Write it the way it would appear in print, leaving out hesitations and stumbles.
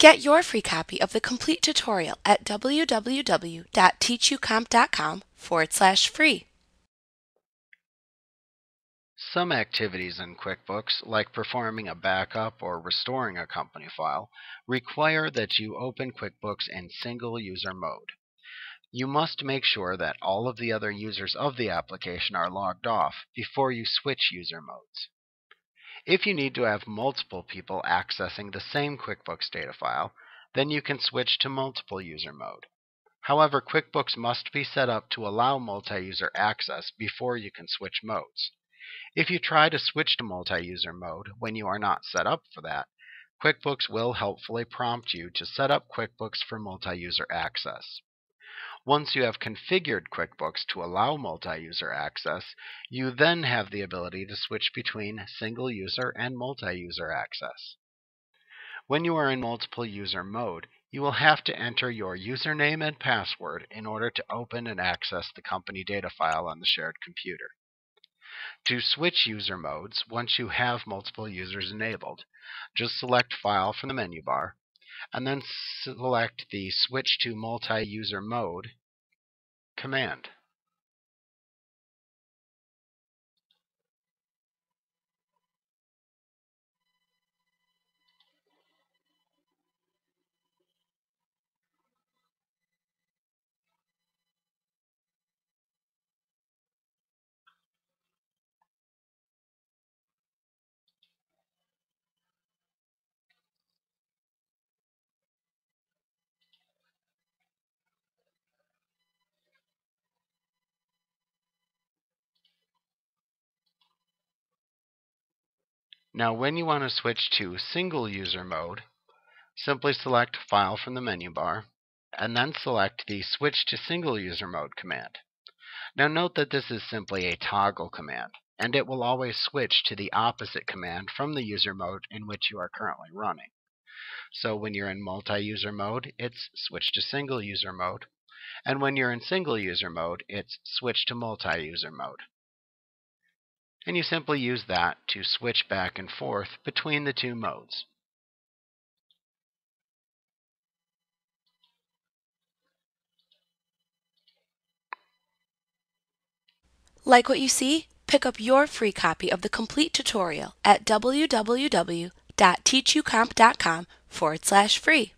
Get your free copy of the complete tutorial at www.teachucomp.com/free. Some activities in QuickBooks, like performing a backup or restoring a company file, require that you open QuickBooks in single user mode. You must make sure that all of the other users of the application are logged off before you switch user modes. If you need to have multiple people accessing the same QuickBooks data file, then you can switch to multiple user mode. However, QuickBooks must be set up to allow multi-user access before you can switch modes. If you try to switch to multi-user mode when you are not set up for that, QuickBooks will helpfully prompt you to set up QuickBooks for multi-user access. Once you have configured QuickBooks to allow multi-user access, you then have the ability to switch between single-user and multi-user access. When you are in multiple-user mode, you will have to enter your username and password in order to open and access the company data file on the shared computer. To switch user modes, once you have multiple users enabled, just select File from the menu bar, and then select the Switch to Multi-User Mode command. Now, when you want to switch to single user mode, simply select File from the menu bar and then select the Switch to Single User Mode command. Now, note that this is simply a toggle command, and it will always switch to the opposite command from the user mode in which you are currently running. So, when you're in multi-user mode, it's Switch to Single User Mode, and when you're in single user mode, it's Switch to Multi-User Mode. And you simply use that to switch back and forth between the two modes. Like what you see? Pick up your free copy of the complete tutorial at www.teachucomp.com/free.